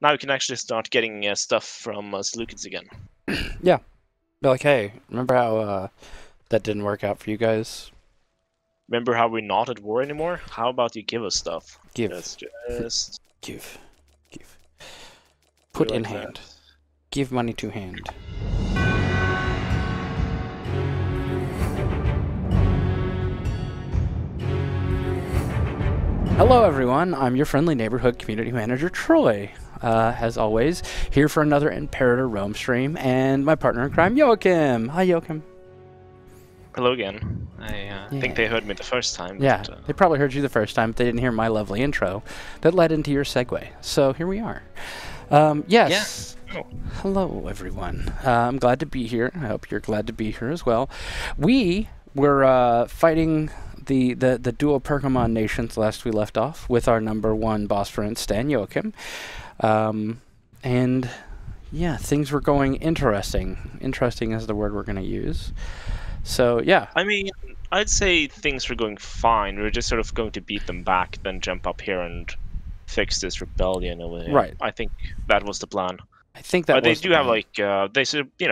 now we can actually start getting stuff from Seleucids again. Yeah. Be like, hey, remember how that didn't work out for you guys? Remember how we're not at war anymore? How about you give us stuff? Give. Just... Give. Give. Put in hand. Give money to hand. Hello everyone, I'm your friendly neighborhood community manager, Troy. As always, here for another Imperator Rome stream, and my partner in crime, Joachim. Hi, Joachim. Hello again. I think they heard me the first time. Yeah, but, they probably heard you the first time, but they didn't hear my lovely intro that led into your segue. So here we are. Yes. Yeah. Oh. Hello, everyone. I'm glad to be here. I hope you're glad to be here as well. We were fighting the dual Pergamon nations last we left off with our number one Bosporan Stan Joachim. And yeah, things were going interesting. Interesting is the word we're going to use. So yeah, I mean, I'd say things were going fine. We were just sort of going to beat them back, then jump up here and fix this rebellion over here. Right. I think that was the plan. I think that. But was they do have like they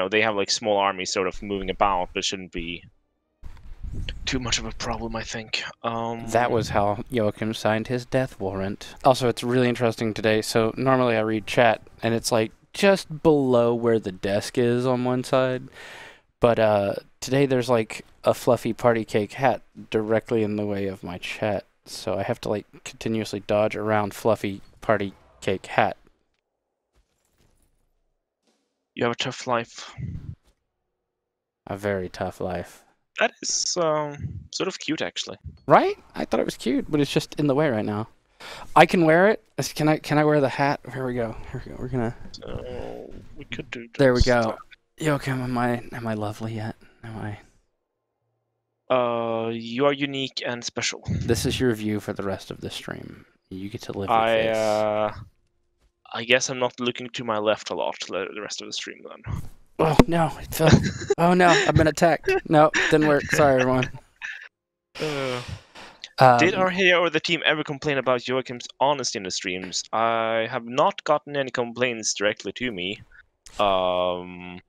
they have like small armies sort of moving about, but shouldn't be too much of a problem, I think. That was how Joachim signed his death warrant. Also, it's really interesting today. So normally I read chat, and it's like just below where the desk is on one side. But today there's like a fluffy party cake hat directly in the way of my chat. So I have to like continuously dodge around fluffy party cake hat. You have a tough life. A very tough life. That is sort of cute, actually. Right? I thought it was cute, but it's just in the way right now. I can wear it. Can I wear the hat? Here we go. Here we go. We're gonna. So we could do. There we go. Joachim, am I lovely yet? Am I? You are unique and special. This is your view for the rest of the stream. You get to live with this. I guess I'm not looking to my left a lot the rest of the stream then. Oh no! It fell. Oh no! I've been attacked. No, didn't work. Sorry, everyone. Did our hero or the team ever complain about Joachim's honesty in the streams? I have not gotten any complaints directly to me. So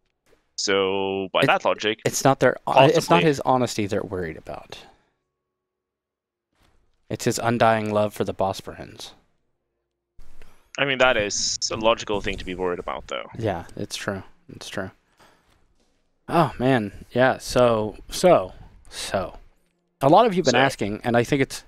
by that logic, it's not their. It's not his honesty they're worried about. It's his undying love for the Bosporans. I mean, that is a logical thing to be worried about, though. Yeah, it's true. It's true. Oh man, yeah. So, a lot of you've been asking, and I think it's,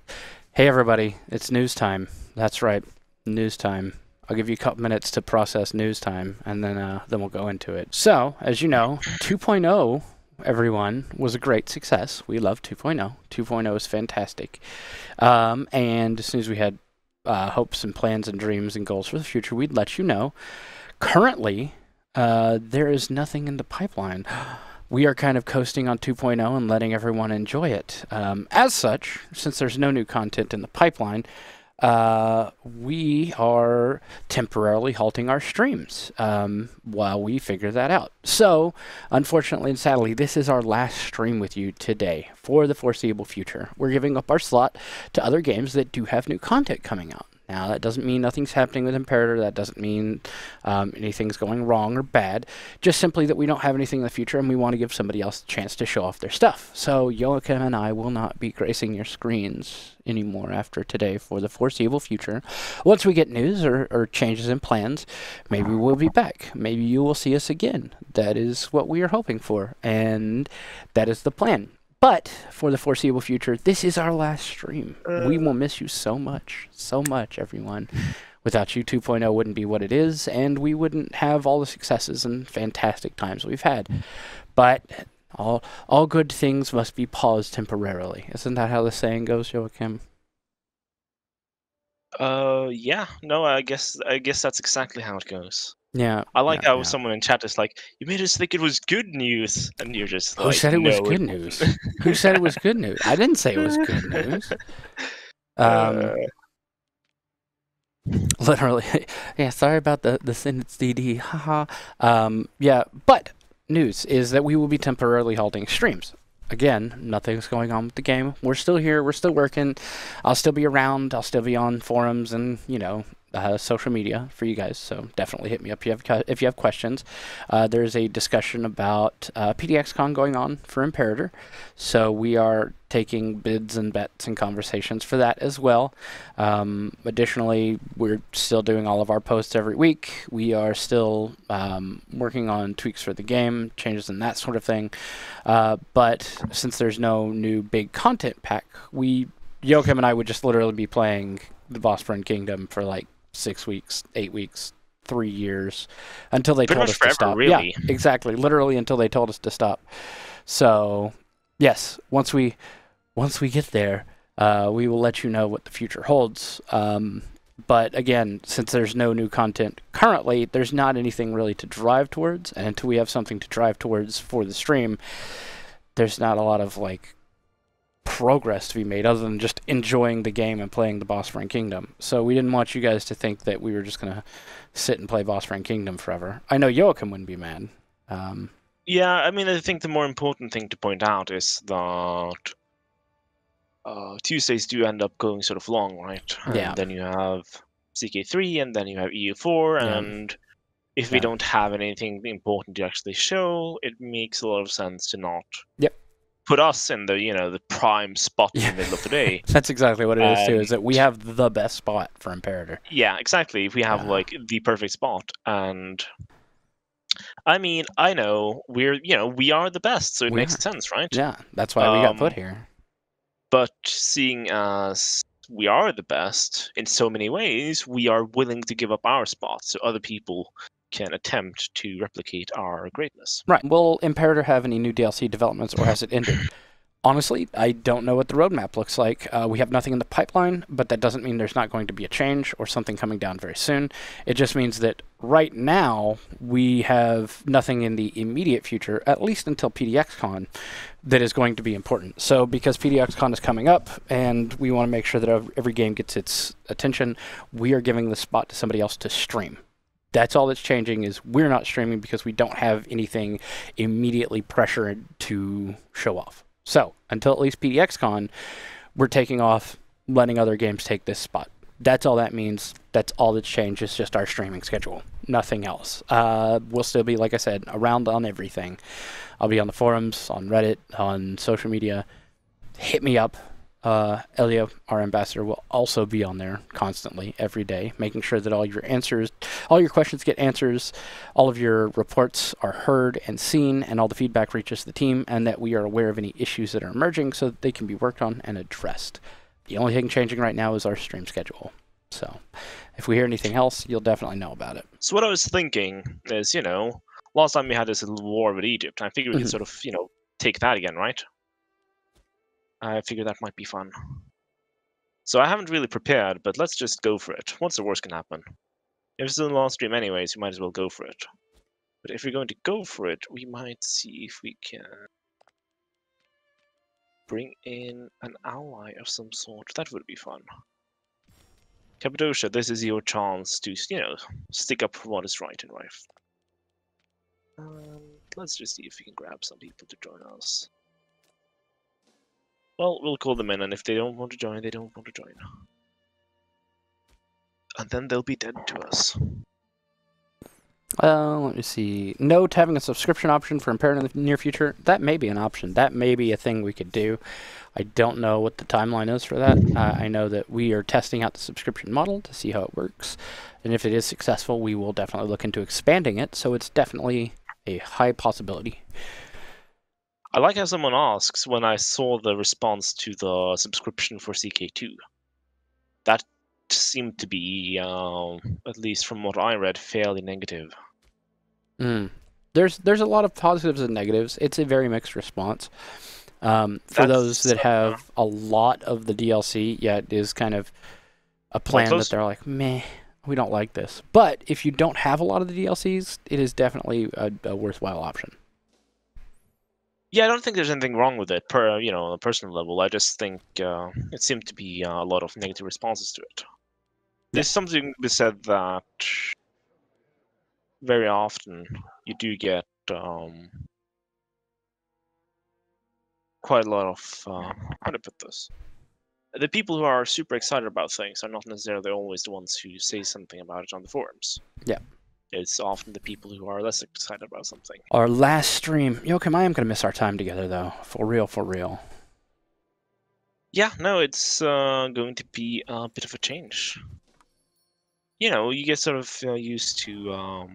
hey everybody, it's news time. That's right, news time. I'll give you a couple minutes to process news time, and then we'll go into it. So, as you know, 2.0, everyone, was a great success. We love 2.0. 2.0 is fantastic. And as soon as we had hopes and plans and dreams and goals for the future, we'd let you know. Currently, there is nothing in the pipeline. We are kind of coasting on 2.0 and letting everyone enjoy it. As such, since there's no new content in the pipeline, we are temporarily halting our streams while we figure that out. So, unfortunately and sadly, this is our last stream with you today for the foreseeable future. We're giving up our slot to other games that do have new content coming out. Now, that doesn't mean nothing's happening with Imperator. That doesn't mean anything's going wrong or bad. Just simply that we don't have anything in the future, and we want to give somebody else a chance to show off their stuff. So Joachim and I will not be gracing your screens anymore after today for the foreseeable future. Once we get news or changes in plans, maybe we'll be back. Maybe you will see us again. That is what we are hoping for, and that is the plan. But for the foreseeable future, this is our last stream. We will miss you so much, everyone. Without you, 2.0 wouldn't be what it is, and we wouldn't have all the successes and fantastic times we've had. But all good things must be paused temporarily. Isn't that how the saying goes, Joachim? Yeah. No, I guess that's exactly how it goes. Yeah, I like how someone in chat is like, "You made us think it was good news," and you're just like, "Who said it was good news? Who said it was good news? I didn't say it was good news." Literally, yeah. Sorry about the sentence, DD. Haha. Yeah, but news is that we will be temporarily halting streams. Again, nothing's going on with the game. We're still here. We're still working. I'll still be around. I'll still be on forums and, social media for you guys, so definitely hit me up if you have questions. There's a discussion about PDXCon going on for Imperator, so we are taking bids and bets and conversations for that as well. Additionally, we're still doing all of our posts every week. We are still working on tweaks for the game, changes and that sort of thing. But since there's no new big content pack, Joachim and I would just literally be playing the Bosporan Kingdom for like 6 weeks, 8 weeks, 3 years, until they told us to stop. Really. Yeah, exactly. Literally until they told us to stop. So, yes, once we get there, we will let you know what the future holds. But again, since there's no new content currently, there's not anything really to drive towards, and until we have something to drive towards for the stream, there's not a lot of like progress to be made other than just enjoying the game and playing the Bosporan Kingdom. So we didn't want you guys to think that we were just going to sit and play Bosporan Kingdom forever. I know Joachim wouldn't be mad. Yeah, I mean, I think the more important thing to point out is that Tuesdays do end up going sort of long, right? And yeah. Then you have CK3, and then you have EU4, and if we don't have anything important to actually show, it makes a lot of sense to not... Yep. Put us in the the prime spot in the middle of the day. That's exactly what it is too. Is that we have the best spot for Imperator. Yeah, exactly. We have like the perfect spot, and I mean, I know we're we are the best, so it makes sense, right? Yeah, that's why we got put here. But seeing as we are the best in so many ways, we are willing to give up our spot so other people can attempt to replicate our greatness. Right. Will Imperator have any new DLC developments, or has it ended? Honestly, I don't know what the roadmap looks like. We have nothing in the pipeline, but that doesn't mean there's not going to be a change or something coming down very soon. It just means that right now we have nothing in the immediate future, at least until PDXCon, that is going to be important. So because PDXCon is coming up and we want to make sure that every game gets its attention, we are giving the spot to somebody else to stream. That's all that's changing, is we're not streaming because we don't have anything immediately pressured to show off. So until at least PDXCon, we're taking off, letting other games take this spot. That's all that means. That's all that's changed. It's just our streaming schedule. Nothing else. We'll still be, like I said, around on everything. I'll be on the forums, on Reddit, on social media. Hit me up. Elio, our ambassador, will also be on there constantly every day, making sure that all your answers, all your questions get answers, all of your reports are heard and seen, and all the feedback reaches the team, and that we are aware of any issues that are emerging so that they can be worked on and addressed. The only thing changing right now is our stream schedule. So if we hear anything else, you'll definitely know about it. So what I was thinking is, last time we had this little war with Egypt, I figured we could sort of, take that again, right? I figure that might be fun. So I haven't really prepared, but let's just go for it. What's the worst can happen? If it's in the last stream anyways, we might as well go for it. But if we're going to go for it, we might see if we can bring in an ally of some sort. That would be fun. Cappadocia, this is your chance to, stick up for what is right in life. Let's just see if we can grab some people to join us. Well, we'll call them in, and if they don't want to join, they don't want to join. And then they'll be dead to us. Let me see. Note, having a subscription option for Imperator in the near future, that may be an option. That may be a thing we could do. I don't know what the timeline is for that. I know that we are testing out the subscription model to see how it works. And if it is successful, we will definitely look into expanding it. So it's definitely a high possibility. I like how someone asks when I saw the response to the subscription for CK2. That seemed to be, at least from what I read, fairly negative. There's a lot of positives and negatives. It's a very mixed response. For those that have a lot of the DLC, yeah, it is kind of a plan that they're like, meh, we don't like this. But if you don't have a lot of the DLCs, it is definitely a worthwhile option. Yeah, I don't think there's anything wrong with it, on a personal level. I just think it seemed to be a lot of negative responses to it. There's something we said that very often you do get quite a lot of... how to put this? the people who are super excited about things are not necessarily always the ones who say something about it on the forums. Yeah. It's often the people who are less excited about something. Our last stream. Joachim, I am going to miss our time together, though. For real, for real. Yeah, no, it's going to be a bit of a change. You know, you get sort of used to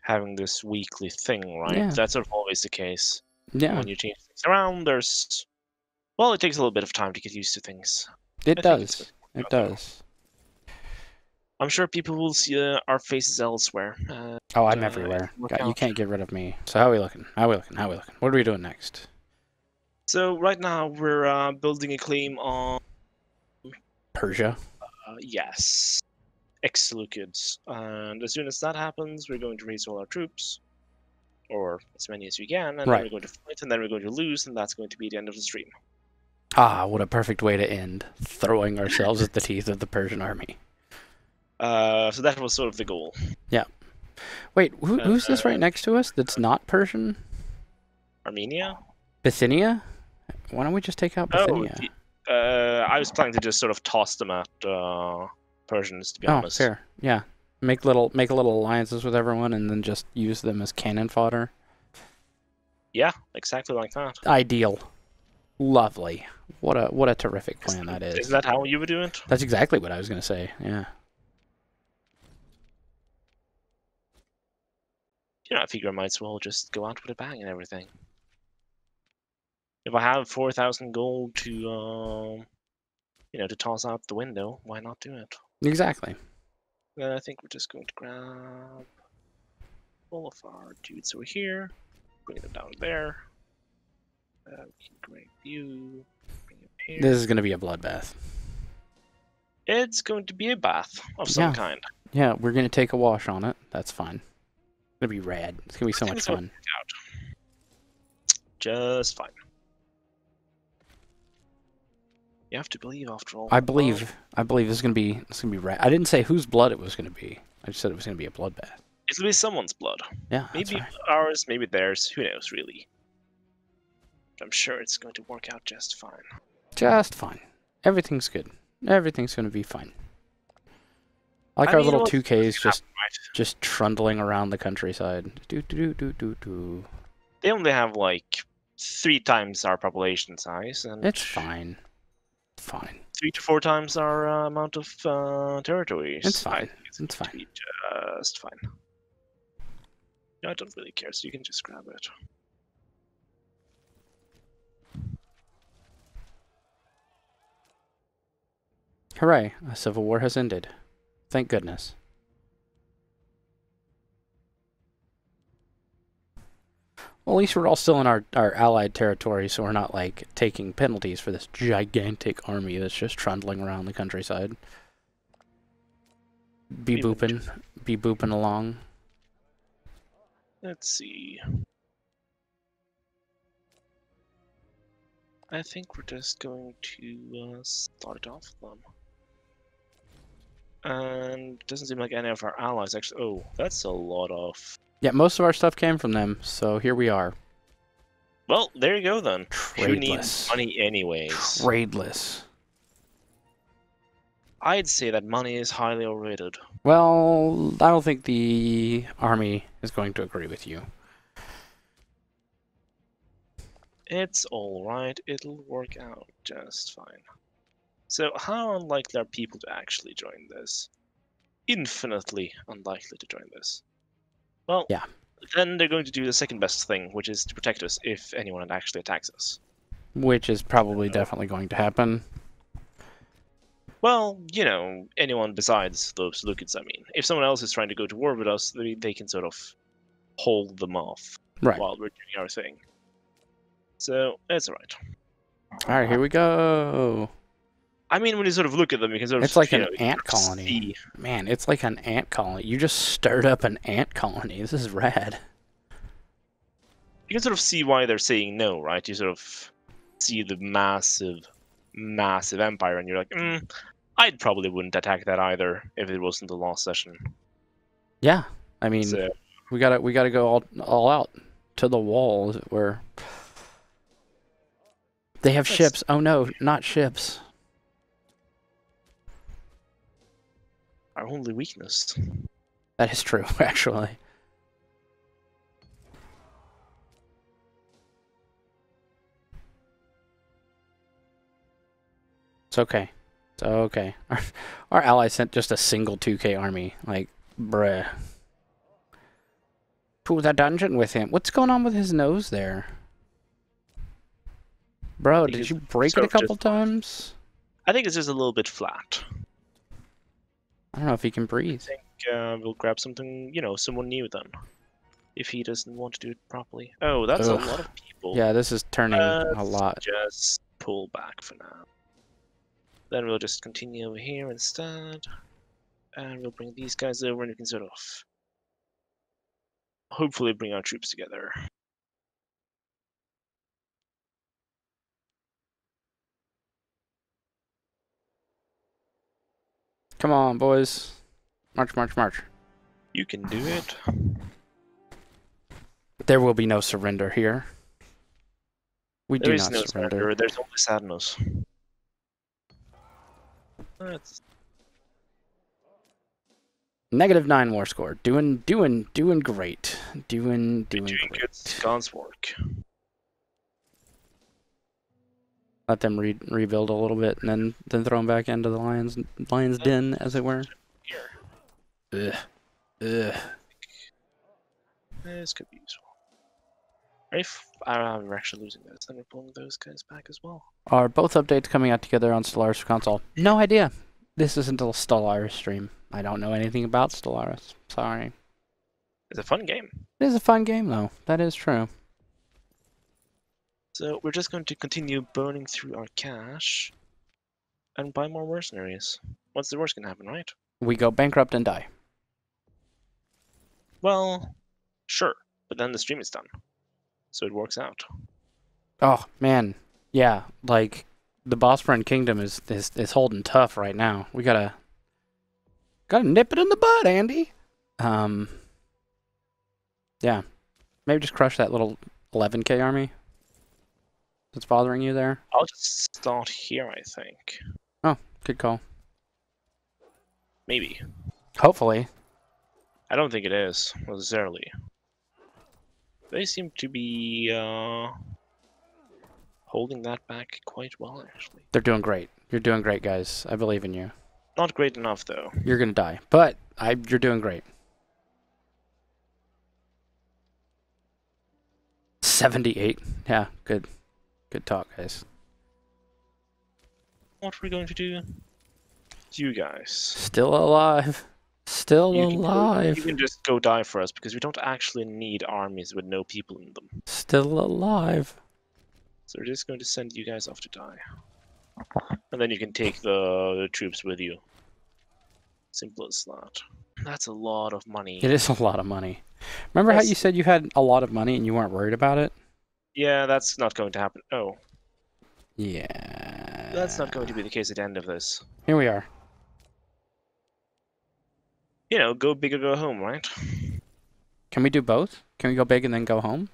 having this weekly thing, right? Yeah. That's sort of always the case. Yeah. When you change things around, there's... Well, it takes a little bit of time to get used to things. It does. It does. I'm sure people will see our faces elsewhere. Oh, I'm everywhere. God, you can't get rid of me. So how are we looking? How are we looking? How are we looking? What are we doing next? So right now we're building a claim on... Persia? Yes. Ex-Seleucids. And as soon as that happens, we're going to raise all our troops. Or as many as we can. And right. Then we're going to fight, and then we're going to lose, and that's going to be the end of the stream. Ah, what a perfect way to end. Throwing ourselves at the teeth of the Persian army. So that was sort of the goal. Yeah. Wait, who's this right next to us that's not Persian? Armenia? Bithynia? Why don't we just take out Bithynia? Oh, I was planning to just sort of toss them at Persians, to be honest. Oh, fair. Yeah. Make little alliances with everyone and then just use them as cannon fodder. Yeah, exactly like that. Ideal. Lovely. What a terrific plan that is. Isn't that how you were doing it? That's exactly what I was going to say, yeah. You know, I figure I might as well just go out with a bang and everything. If I have 4,000 gold to, you know, to toss out the window, why not do it? Exactly. Then I think we're just going to grab all of our dudes over here, bring them down there. We can grab you, bring them here. This is going to be a bloodbath. It's going to be a bath of some kind. Yeah, we're going to take a wash on it. That's fine. It's gonna be rad. It's gonna be so much fun. Just fine. You have to believe, after all. I believe this is gonna be. It's gonna be rad. I didn't say whose blood it was gonna be. I just said it was gonna be a bloodbath. It'll be someone's blood. Yeah. Maybe ours. Maybe theirs. Who knows, really? But I'm sure it's going to work out just fine. Just fine. Everything's good. Everything's gonna be fine. Like our little 2Ks just trundling around the countryside. Do. They only have like 3 times our population size, and it's fine. Fine. 3 to 4 times our amount of territories. It's fine. It's fine. Just fine. No, I don't really care, so you can just grab it. Hooray! A civil war has ended. Thank goodness. Well, at least we're all still in our allied territory, so we're not, like, taking penalties for this gigantic army that's just trundling around the countryside. Be booping along. Let's see. I think we're just going to start off with them. And it doesn't seem like any of our allies actually... Oh, that's a lot of... Yeah, most of our stuff came from them, so here we are. Well, there you go, then. Tradeless. Who needs money anyways? Tradeless. I'd say that money is highly overrated. Well, I don't think the army is going to agree with you. It's alright. It'll work out just fine. So how unlikely are people to actually join this? Infinitely unlikely to join this. Well, yeah. Then they're going to do the second best thing, which is to protect us if anyone actually attacks us. Which is probably definitely going to happen. Well, you know, anyone besides those Seleucids, I mean. If someone else is trying to go to war with us, they can sort of hold them off while we're doing our thing. So, it's alright. Alright, here we go! I mean, when you sort of look at them, you can sort of... It's like an ant colony. See. Man, it's like an ant colony. You just stirred up an ant colony. This is rad. You can sort of see why they're saying no, right? You sort of see the massive empire, and you're like, I probably wouldn't attack that either if it wasn't the last session. Yeah, I mean, so. we gotta go all out to the wall, as it were. They have ships. Oh no, not ships. Our only weakness. That is true, actually. It's okay. It's okay. Our ally sent just a single 2K army. Like, bruh. Pull that dungeon with him. What's going on with his nose there? Bro, did you break it a couple times? I think it's just a little bit flat. I don't know if he can breathe. I think we'll grab something, you know, someone new then. If he doesn't want to do it properly. Oh, that's a lot of people. Yeah, this is turning a lot. Just pull back for now. Then we'll just continue over here instead. And we'll bring these guys over and we can sort of hopefully bring our troops together. Come on, boys. March, march, march. You can do it. There will be no surrender here. There is no surrender. There's only sadness. That's... -9 war score. Doing great. Doing great. Good guns work. Let them rebuild a little bit, and then throw them back into the lion's den, as it were. Here. Ugh. This could be useful. If we're actually losing those, then we're pulling those guys back as well. Are both updates coming out together on Stellaris console? No idea. This isn't a Stellaris stream. I don't know anything about Stellaris. Sorry. It's a fun game. It is a fun game, though. That is true. So we're just going to continue burning through our cash and buy more mercenaries. What's the worst can happen, right? We go bankrupt and die. Well, sure, but then the stream is done. So it works out. Oh, man. Yeah, like the Bosporan Kingdom is holding tough right now. We gotta nip it in the bud, Andy. Yeah. Maybe just crush that little 11K army. That's bothering you there? I'll just start here, I think. Oh, good call. Maybe. Hopefully. I don't think it is, necessarily. They seem to be holding that back quite well, actually. They're doing great. You're doing great, guys. I believe in you. Not great enough, though. You're going to die, but you're doing great. 78. Yeah, good. Good talk, guys. What are we going to do? You guys. Still alive. Still alive. You can just go die for us because we don't actually need armies with no people in them. Still alive. So we're just going to send you guys off to die. And then you can take the troops with you. Simple as that. That's a lot of money. It is a lot of money. Remember how you said you had a lot of money and you weren't worried about it? Yeah, that's not going to happen. Oh. Yeah. That's not going to be the case at the end of this. Here we are. You know, go big or go home, right? Can we do both? Can we go big and then go home?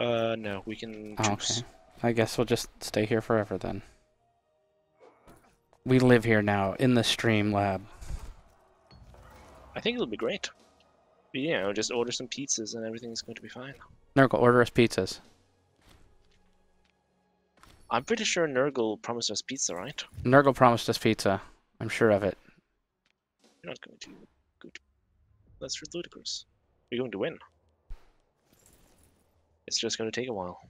No, we can choose. Okay. I guess we'll just stay here forever then. We live here now, in the stream lab. I think it'll be great. But, you know, just order some pizzas and everything's going to be fine. Nurgle, order us pizzas. I'm pretty sure Nurgle promised us pizza, right? Nurgle promised us pizza. I'm sure of it. You're not going to go to... That's ludicrous. We're going to win. It's just going to take a while.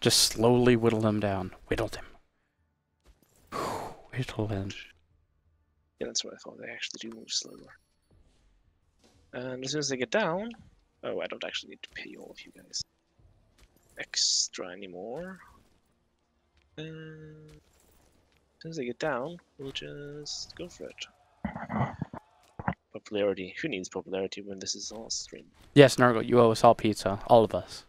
Just slowly whittle them down. Whittled him. Whittle him. Yeah, that's what I thought. They actually do move slower. And as soon as they get down... Oh, I don't actually need to pay all of you guys extra anymore. As soon as they get down, we'll just go for it. Popularity. Who needs popularity when this is all stream? Yes, Nurgle, you owe us all pizza. All of us.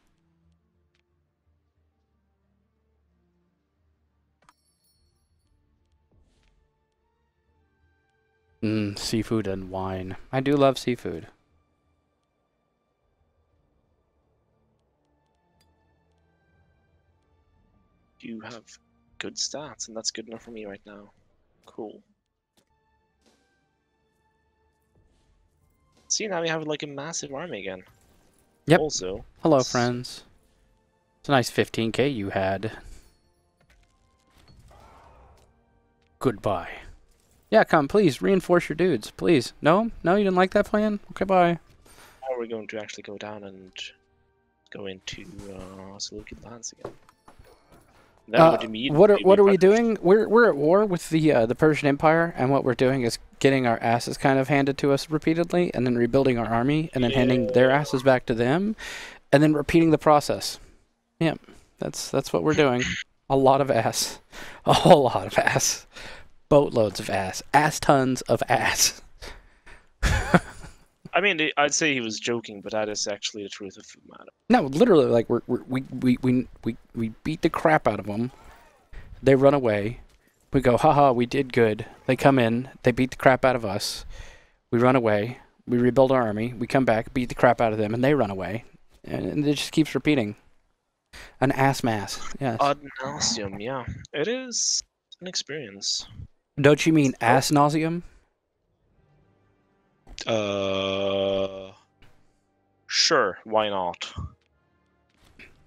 Seafood and wine. I do love seafood. have good stats, and that's good enough for me right now. Cool. See, now we have like a massive army again. Yep. Also, hello, friends. It's a nice 15k you had. Goodbye. Yeah, come, please, reinforce your dudes, please. No? No, you didn't like that plan? Okay, bye. Now we're going to actually go down and go into Seleucid lands again. What are we doing? We're at war with the Persian Empire, and what we're doing is getting our asses kind of handed to us repeatedly, and then rebuilding our army, and then handing their asses back to them, and then repeating the process. Yeah, that's what we're doing. A lot of ass. A whole lot of ass. Boatloads of ass. Ass tons of ass. I mean, I'd say he was joking, but that is actually the truth of the matter. No, literally, like, we beat the crap out of them. They run away. We go, haha, we did good. They come in. They beat the crap out of us. We run away. We rebuild our army. We come back, beat the crap out of them, and they run away. And it just keeps repeating. An ass mass. Yes. Ad nauseum, yeah. It is... an experience. Don't you mean ass nauseum? Sure, why not?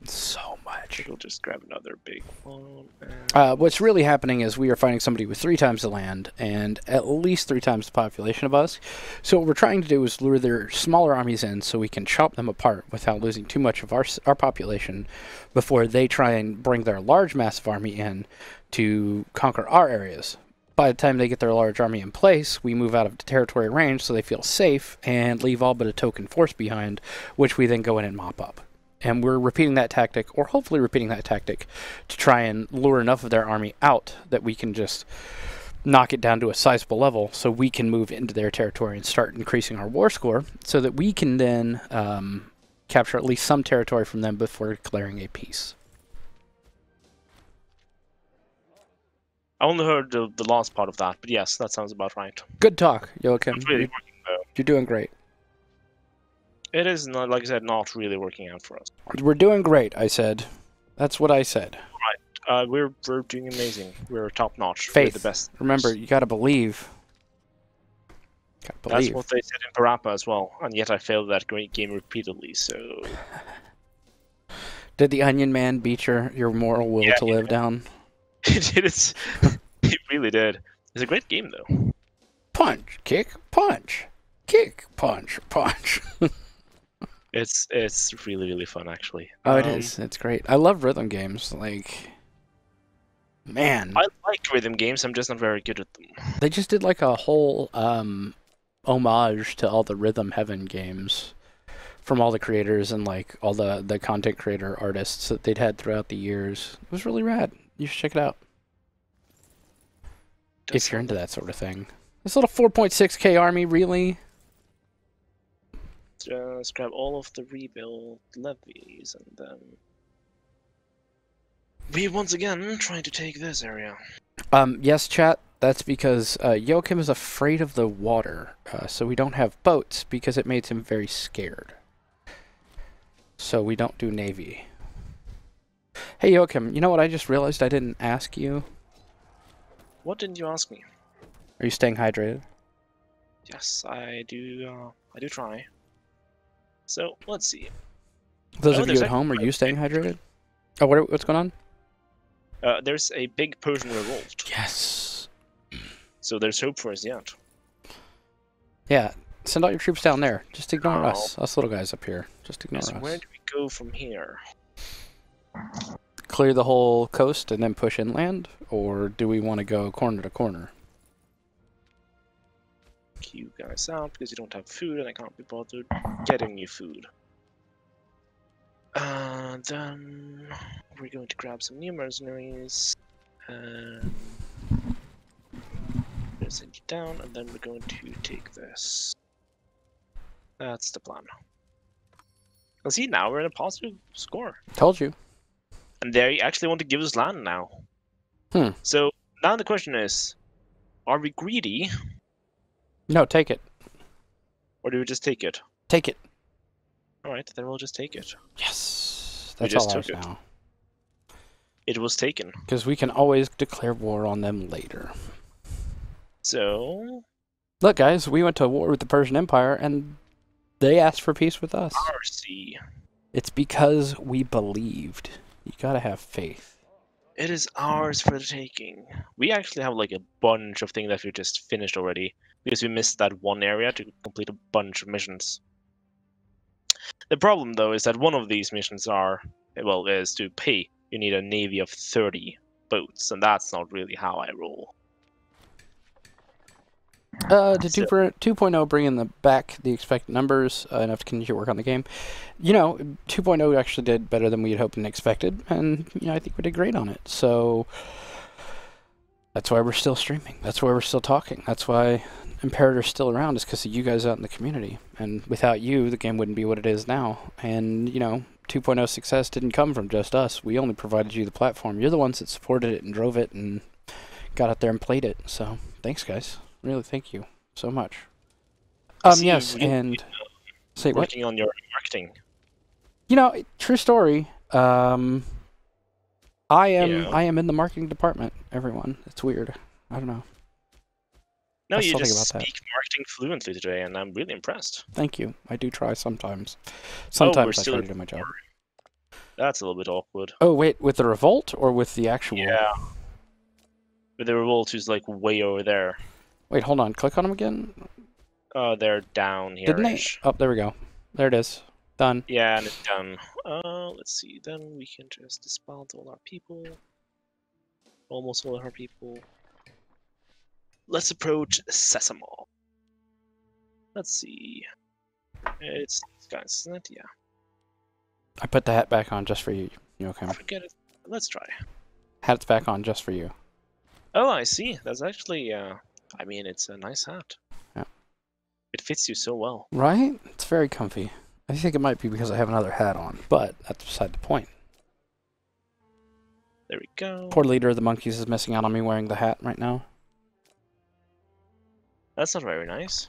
So much. We'll just grab another big one. What's really happening is we are fighting somebody with 3 times the land and at least 3 times the population of us. So what we're trying to do is lure their smaller armies in so we can chop them apart without losing too much of our population before they try and bring their large massive army in to conquer our areas. By the time they get their large army in place, we move out of the territory range so they feel safe and leave all but a token force behind, which we then go in and mop up. And we're repeating that tactic, or hopefully repeating that tactic, to try and lure enough of their army out that we can just knock it down to a sizable level so we can move into their territory and start increasing our war score so that we can then capture at least some territory from them before declaring a peace. I only heard the last part of that, but yes, that sounds about right. Good talk, Joachim. It's really working, though. You're doing great. It is, not, like I said, not really working out for us. We're doing great, I said. That's what I said. Right. We're doing amazing. We're top notch. Faith. We're the best. Remember, you gotta believe. Gotta believe. That's what they said in Parappa as well, and yet I failed that great game repeatedly, so... Did the Onion Man beat your moral will to live down? It really did. It's a great game, though. Punch, kick, punch, kick, punch, punch. It's really, really fun, actually. Oh, it is. It's great. I love rhythm games. Like, man. I like rhythm games. I'm just not very good at them. They just did like a whole homage to all the Rhythm Heaven games from all the creators and like all the content creator artists that they'd had throughout the years. It was really rad. You should check it out. If you're into that sort of thing. This little 4.6k army, really? Just grab all of the rebuild levies and then... we once again trying to take this area. Yes, chat. That's because Joachim is afraid of the water. So we don't have boats because it made him very scared. So we don't do navy. Hey, Joachim, you know what I just realized I didn't ask you? What didn't you ask me? Are you staying hydrated? Yes, I do try. So, let's see. Those of you at home, are you staying hydrated? Oh, what's going on? There's a big Persian revolt. Yes! So there's hope for us yet. Yeah, send all your troops down there. Just ignore us little guys up here. Just ignore us. Where do we go from here? Clear the whole coast and then push inland, or do we want to go corner to corner? You guys out because you don't have food and I can't be bothered getting you food. Then we're going to grab some new mercenaries and send you down, and then we're going to take this. That's the plan. And see, now we're in a positive score. Told you. And they actually want to give us land now. Hmm. So now the question is, are we greedy? No, take it. Or do we just take it? Take it. Alright, then we'll just take it. Yes! That's all ours now. it was taken. Because we can always declare war on them later. So... Look, guys, we went to war with the Persian Empire, and they asked for peace with us. Mercy. It's because we believed. You gotta have faith. It is ours for the taking. We actually have, like, a bunch of things that we just finished already, because we missed that one area to complete a bunch of missions. The problem, though, is that one of these missions are, well, is to pay. You need a navy of 30 boats, and that's not really how I roll. To so. 2.0, bring in the back the expected numbers enough to continue to work on the game. You know, 2.0 actually did better than we had hoped and expected, and you know, I think we did great on it. So that's why we're still streaming. That's why we're still talking. That's why Imperator's still around, is because of you guys out in the community. And without you, the game wouldn't be what it is now. And you know, 2.0 success didn't come from just us. We only provided you the platform. You're the ones that supported it and drove it and got out there and played it. So thanks, guys. Really, thank you so much. See, yes, and say what? Working on your marketing. You know, true story. I am in the marketing department. Everyone, it's weird. I don't know. No, you just speak marketing fluently today, and I'm really impressed. Thank you. I do try sometimes. Sometimes I try to do my job. That's a little bit awkward. Oh wait, with the revolt or with the actual? Yeah. With the revolt, who's like way over there. Wait, hold on. Click on them again. Oh, they're down here. Oh, there we go. There it is. Done. Yeah, and it's done. Let's see. Then we can just disband all our people. Almost all our people. Let's approach Sesamol. Let's see. It's these guys, isn't it? Yeah. I put the hat back on just for you. You okay? Forget it. Let's try. Hat's back on just for you. Oh, I see. That's actually. I mean, it's a nice hat. Yeah. It fits you so well. Right? It's very comfy. I think it might be because I have another hat on, but that's beside the point. There we go. Poor leader of the monkeys is missing out on me wearing the hat right now. That's not very nice.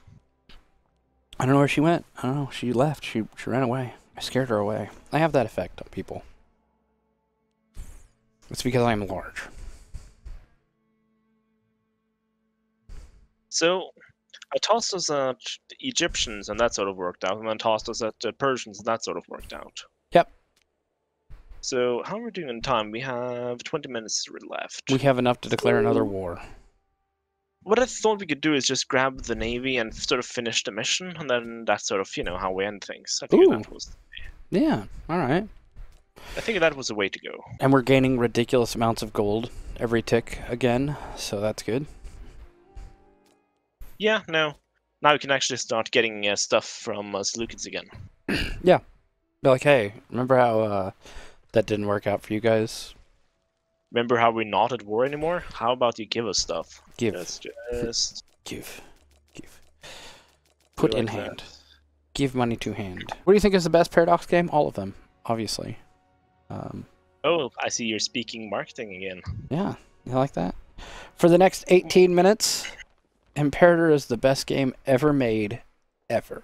I don't know where she went. I don't know. She left. She ran away. I scared her away. I have that effect on people. It's because I'm large. So, I tossed us at the Egyptians, and that sort of worked out, and then tossed us at the Persians, and that sort of worked out. Yep. So, how are we doing in time? We have 20 minutes left. We have enough to declare another war. What I thought we could do is just grab the navy and sort of finish the mission, and then that's sort of, you know, how we end things. I think that was... Yeah, alright. I think that was the way to go. And we're gaining ridiculous amounts of gold every tick again, so that's good. Yeah, no. Now we can actually start getting stuff from Seleucids again. Yeah. Be like, hey, remember how that didn't work out for you guys? Remember how we're not at war anymore? How about you give us stuff? Give. Just... Give. Give. Put in hand. Give money to hand. What do you think is the best Paradox game? All of them, obviously. Oh, I see you're speaking marketing again. Yeah, you like that? For the next 18 minutes... Imperator is the best game ever made, ever.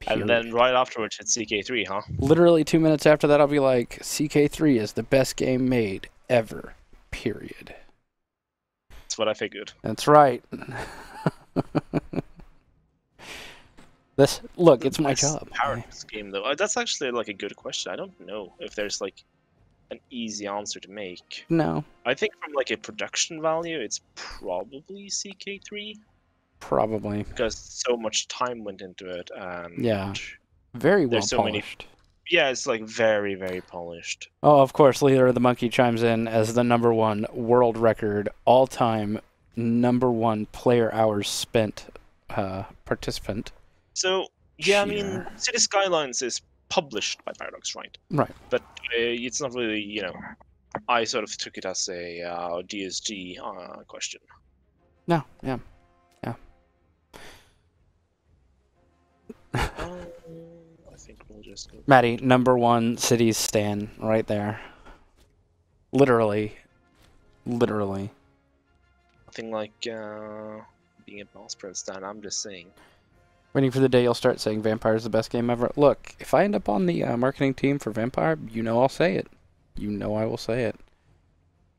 Period. And then right afterwards it's CK3, huh? Literally 2 minutes after that I'll be like, CK3 is the best game made, ever. Period. That's what I figured. That's right. This, look, it's my job. Paradox game, though. That's actually like a good question. I don't know if there's like an easy answer to make. No. I think from like a production value, it's probably CK3. Probably. Because so much time went into it. And yeah. Very well polished. Yeah, it's like very, very polished. Oh, of course, Leader of the Monkey chimes in as the #1 world record, all-time #1 player hours spent participant. So, yeah, I mean, City Skylines is published by Paradox, right? Right. But it's not really, you know, I sort of took it as a DSG question. No, yeah. Yeah. I think we'll just go... Maddie, #1 cities stan right there. Literally. Literally. Nothing like being a Bosporan stan, I'm just saying. Waiting for the day you'll start saying Vampire is the best game ever. Look, if I end up on the marketing team for Vampire, you know I'll say it. You know I will say it.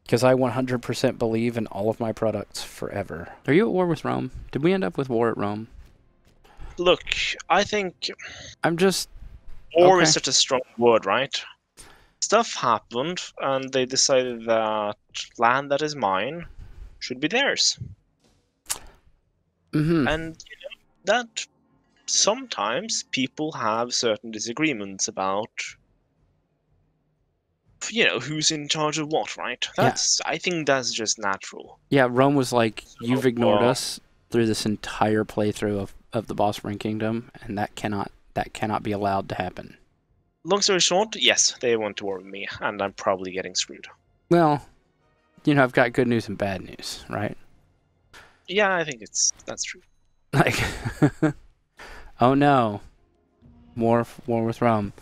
Because I 100% believe in all of my products forever. Are you at war with Rome? Did we end up with war at Rome? Look, I think... I'm just... War is such a strong word, right? Stuff happened, and they decided that land that is mine should be theirs. Mm-hmm. And you know, that sometimes people have certain disagreements about... You know, who's in charge of what, right? That's, yeah. I think that's just natural. Yeah, Rome was like, you've ignored us through this entire playthrough of the Bosporan Kingdom, and that cannot be allowed to happen. Long story short, yes, they went to war with me, and I'm probably getting screwed. Well, you know, I've got good news and bad news, right? Yeah, I think that's true. Like, oh no, war with Rome.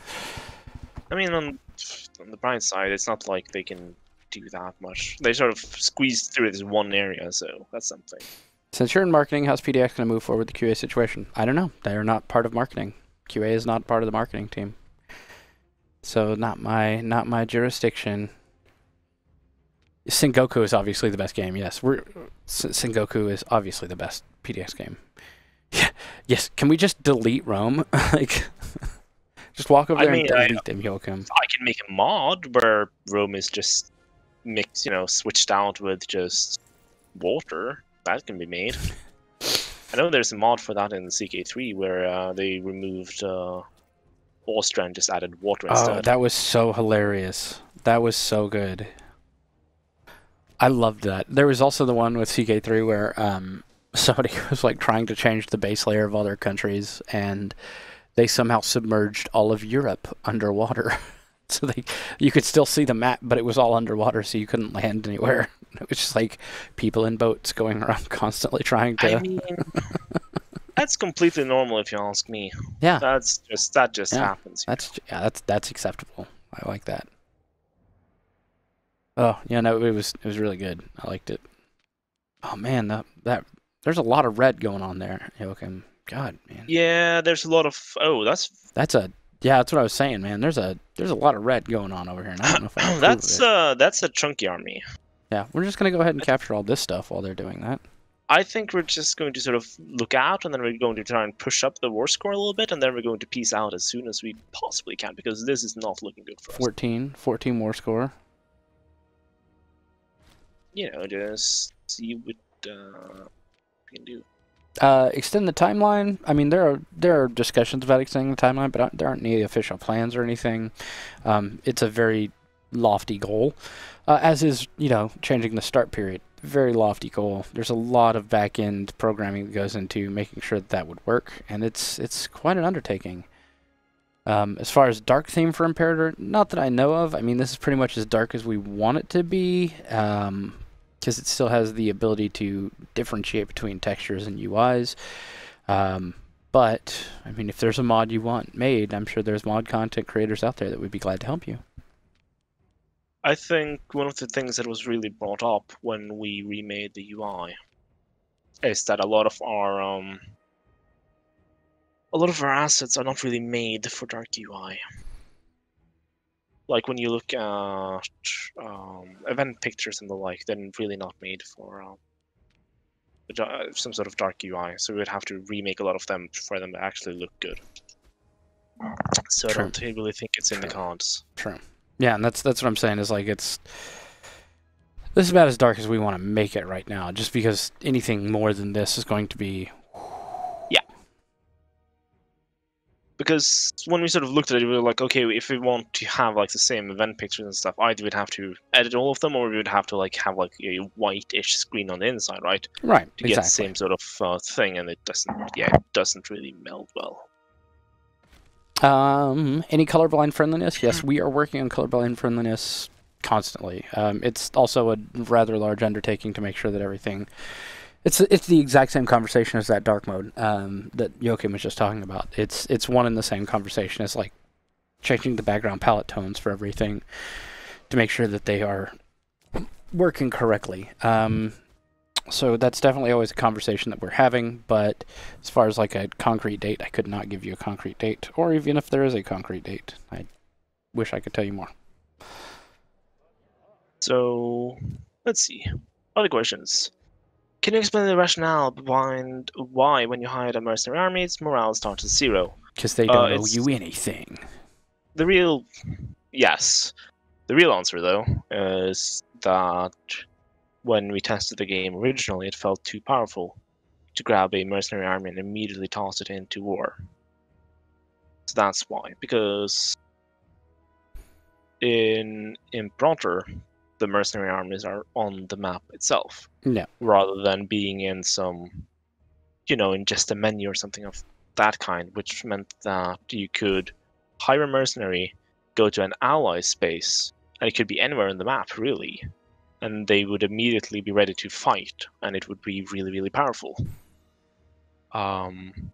I mean, on the bright side, it's not like they can do that much. They sort of squeezed through this one area, so that's something. Since you're in marketing, how's PDX going to move forward with the QA situation? I don't know. They are not part of marketing. QA is not part of the marketing team. So not my jurisdiction. Sengoku is obviously the best game. Yes, Sengoku is obviously the best PDX game. Yeah. Yes. Can we just delete Rome? Like. Just walk over there and delete them, Joachim. I can make a mod where Rome is just mixed, you know, switched out with just water. That can be made. I know there's a mod for that in CK3 where they removed Austria and just added water instead. Oh, that was so hilarious. That was so good. I loved that. There was also the one with CK3 where somebody was like trying to change the base layer of other countries and... They somehow submerged all of Europe underwater. So you could still see the map, but it was all underwater, so you couldn't land anywhere. It was just like people in boats going around constantly trying to... I mean, that's completely normal if you ask me. Yeah. That just happens. That's acceptable. I like that. Oh, yeah, no, it was really good. I liked it. Oh man, that there's a lot of red going on there, Joachim. God, man. Yeah, there's a lot of that's what I was saying, man. There's a lot of red going on over here, and I don't know if I that's a chunky army. Yeah, we're just gonna go ahead and capture all this stuff while they're doing that. I think we're just going to sort of look out, and then we're going to try and push up the war score a little bit, and then we're going to peace out as soon as we possibly can, because this is not looking good for us. 14 war score. You know, just see what we can do. Extend the timeline. I mean, there are discussions about extending the timeline, but there aren't any official plans or anything. It's a very lofty goal, as is, you know, changing the start period. Very lofty goal. There's a lot of back-end programming that goes into making sure that would work, and it's quite an undertaking. As far as dark theme for Imperator, not that I know of. I mean, this is pretty much as dark as we want it to be. Because it still has the ability to differentiate between textures and UIs. But, I mean, if there's a mod you want made, I'm sure there's mod content creators out there that would be glad to help you. I think one of the things that was really brought up when we remade the UI is that a lot of our assets are not really made for dark UI. Like when you look at event pictures and the like, they're really not made for some sort of dark UI. So we would have to remake a lot of them for them to actually look good. So true. I don't really think it's in the cards. True. Yeah, and that's what I'm saying. Is like this is about as dark as we want to make it right now. Just because anything more than this is going to be. Because when we sort of looked at it, we were like, okay, if we want to have like the same event pictures and stuff, either we'd have to edit all of them, or we would have to like have like a whitish screen on the inside, right? Right. To get the same sort of thing, and it doesn't really meld well. Any colorblind friendliness? Yes, we are working on colorblind friendliness constantly. It's also a rather large undertaking to make sure that everything. It's the exact same conversation as that dark mode that Joachim was just talking about. It's one and the same conversation. It's like changing the background palette tones for everything to make sure that they are working correctly. So that's definitely always a conversation that we're having. But as far as like a concrete date, I could not give you a concrete date, or even if there is a concrete date, I wish I could tell you more. So let's see. Other questions. Can you explain the rationale behind why, when you hire a mercenary army, its morale starts at zero? Because they don't owe you anything. The real... Yes. The real answer, though, is that when we tested the game originally, it felt too powerful to grab a mercenary army and immediately toss it into war. So that's why. Because in Imperator, the mercenary armies are on the map itself, rather than being in some, you know, in just a menu or something of that kind, which meant that you could hire a mercenary, go to an ally space, and it could be anywhere on the map, really, and they would immediately be ready to fight, and it would be really, really powerful. And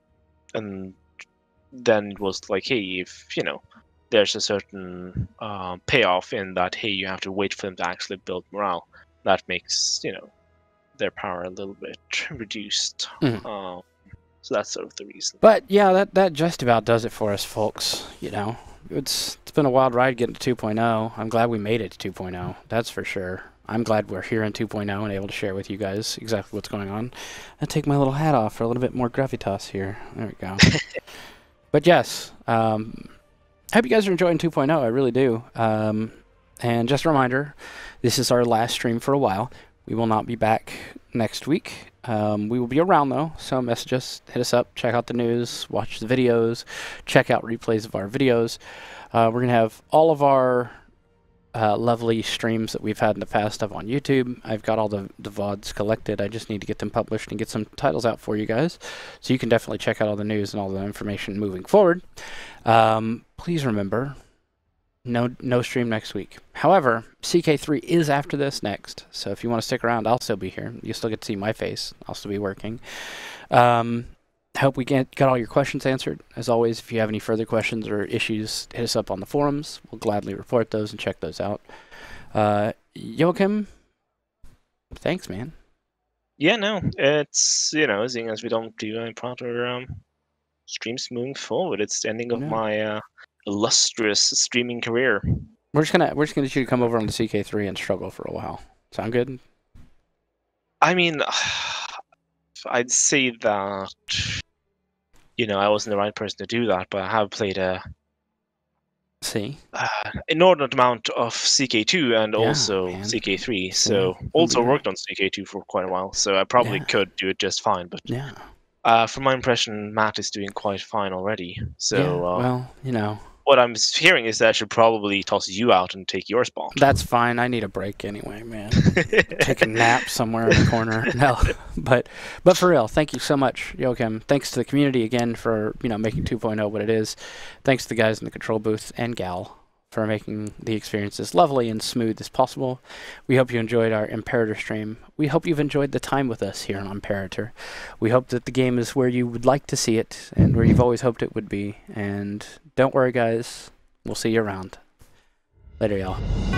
then it was like, hey, if, you know, there's a certain payoff in that, hey, you have to wait for them to actually build morale. That makes, you know, their power a little bit reduced. So that's sort of the reason. But yeah, that just about does it for us, folks. You know, it's been a wild ride getting to 2.0. I'm glad we made it to 2.0. That's for sure. I'm glad we're here in 2.0 and able to share with you guys exactly what's going on. I'll take my little hat off for a little bit more gravitas here. There we go. But yes, hope you guys are enjoying 2.0, I really do. And just a reminder, this is our last stream for a while. We will not be back next week. We will be around, though, so message us, hit us up, check out the news, watch the videos, check out replays of our videos. We're going to have all of our lovely streams that we've had in the past up on YouTube. I've got all the VODs collected. I just need to get them published and get some titles out for you guys. So you can definitely check out all the news and all the information moving forward. Please remember, no stream next week. However, CK3 is after this next. So if you want to stick around, I'll still be here. You'll still get to see my face. I'll still be working. I hope we got all your questions answered. As always, if you have any further questions or issues, hit us up on the forums. We'll gladly report those and check those out. Joachim, thanks, man. Yeah, no, it's, you know, seeing as we don't do any proper streams moving forward, it's the ending of my illustrious streaming career. We're just gonna get you to come over on the CK3 and struggle for a while. Sound good? I mean, I'd say that, you know, I wasn't the right person to do that, but I have played an inordinate amount of CK2 and also CK3, so also worked on CK2 for quite a while, so I probably could do it just fine, but from my impression, Matt is doing quite fine already, so well, you know, what I'm hearing is that I should probably toss you out and take your spot. That's fine. I need a break anyway, man. Take a nap somewhere in the corner. No, but for real, thank you so much, Joachim. Thanks to the community again for, you know, making 2.0 what it is. Thanks to the guys in the control booth and gal for making the experience as lovely and smooth as possible. We hope you enjoyed our Imperator stream. We hope you've enjoyed the time with us here on Imperator. We hope that the game is where you would like to see it and where you've always hoped it would be. And don't worry, guys. We'll see you around. Later, y'all.